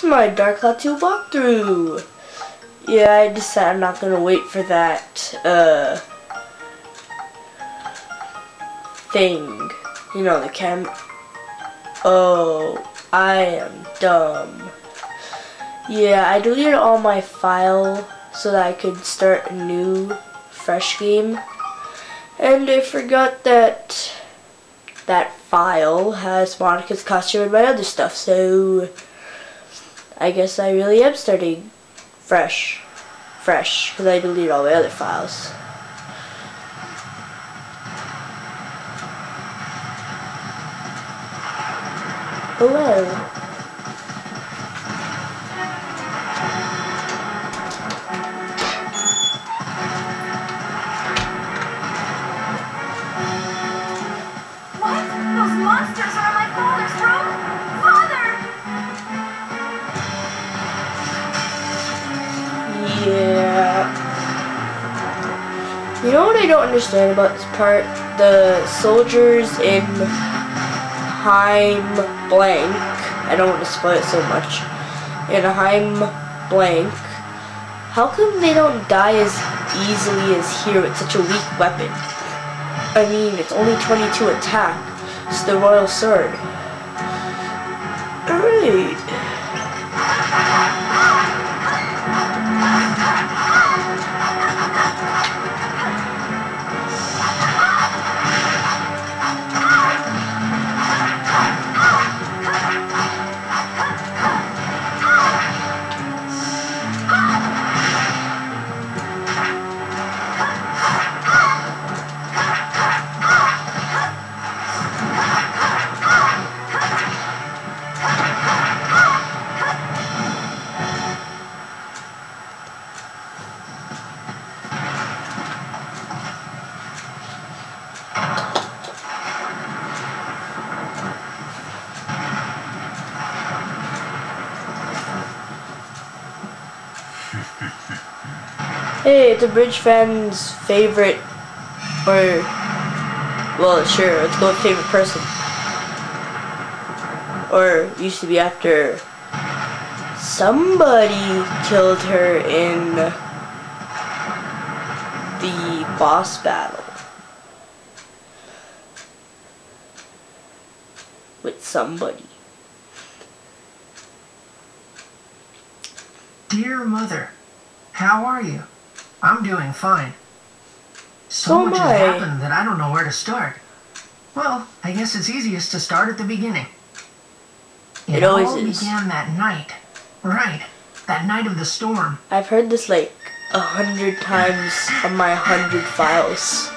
to my Dark Cloud 2 walkthrough. Yeah, I decided I'm not going to wait for that, thing. You know, the camera. Oh, I am dumb. Yeah, I deleted all my file so that I could start a new, fresh game. And I forgot that that file has Monica's costume and my other stuff, so I guess I really am starting fresh, because I deleted all my other files. Hello. You know what I don't understand about this part? The soldiers in Heim Blank, I don't want to spoil it so much, in Heim Blank, how come they don't die as easily as here with such a weak weapon? I mean, it's only 22 attack, it's the royal sword. Alright. Hey, it's a bridge fan's favorite, or, well, sure, let's go with favorite person. Or, used to be after somebody killed her in the boss battle. With somebody. Dear Mother, how are you? I'm doing fine. So much has happened that I don't know where to start. Well, I guess it's easiest to start at the beginning. It always is. It all began that night. Right. That night of the storm. I've heard this like 100 times on my 100 files.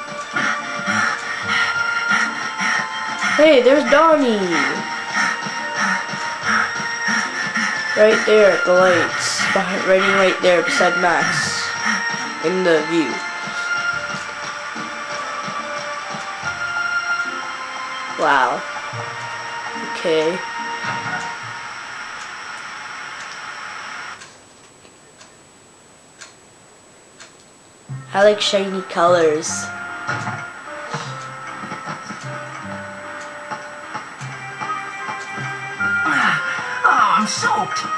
Hey, there's Donny. Right there at the lights. Right there beside Max. In the view. Wow. Okay. I like shiny colors. Oh, I'm soaked.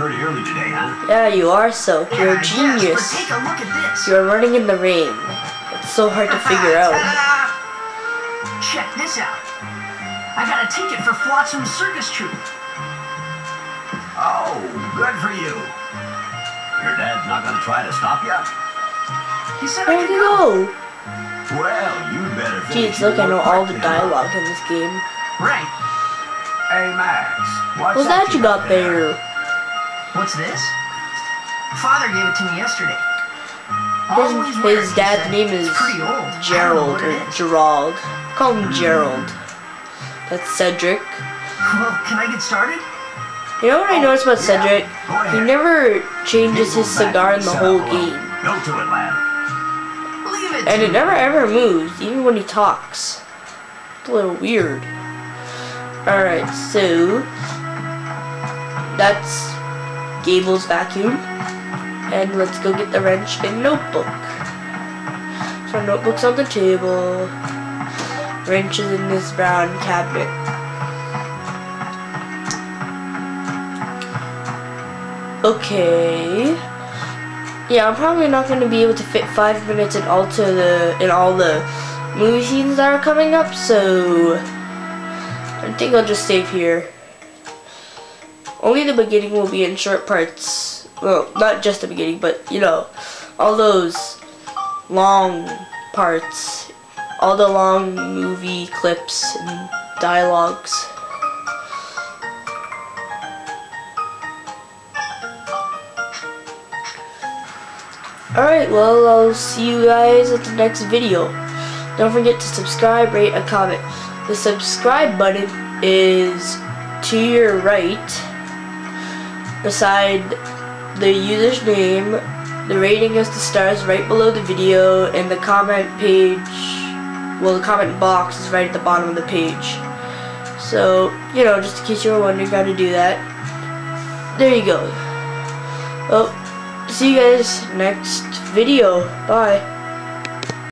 Pretty early today, huh? Yeah, you are soaked. You're a genius. Take a look at this. You're running in the rain. It's so hard to figure out. Check this out. I got a ticket for Flotsam circus troupe. Oh, good for you. Your dad's not gonna try to stop you? He said I could go. Well, you better finish. Jeez, look, I know all the dialogue in this game. Right. Hey, Max. What's that you got there? What's this? Father gave it to me yesterday. His dad's name is Gerald, or Gerald. Call him Gerald. That's Cedric. Well, can I get started? You know what I noticed about Cedric? He never changes his cigar in the whole game. Go to it, lad. Leave it. And it never ever moves, even when he talks. It's a little weird. Alright, so that's Gable's vacuum, and let's go get the wrench and notebook. So notebook's on the table. wrenches in this brown cabinet. Okay. Yeah, I'm probably not going to be able to fit 5 minutes in all the movie scenes that are coming up, so I think I'll just save here. Only the beginning will be in short parts. Well, not just the beginning, but you know, all those long parts, all the long movie clips and dialogues. Alright, well, I'll see you guys at the next video. Don't forget to subscribe, rate, and comment. The subscribe button is to your right, beside the user's name. The rating is the stars right below the video, and the comment page, well, the comment box is right at the bottom of the page. So, you know, just in case you were wondering how to do that. There you go. Well, see you guys next video. Bye.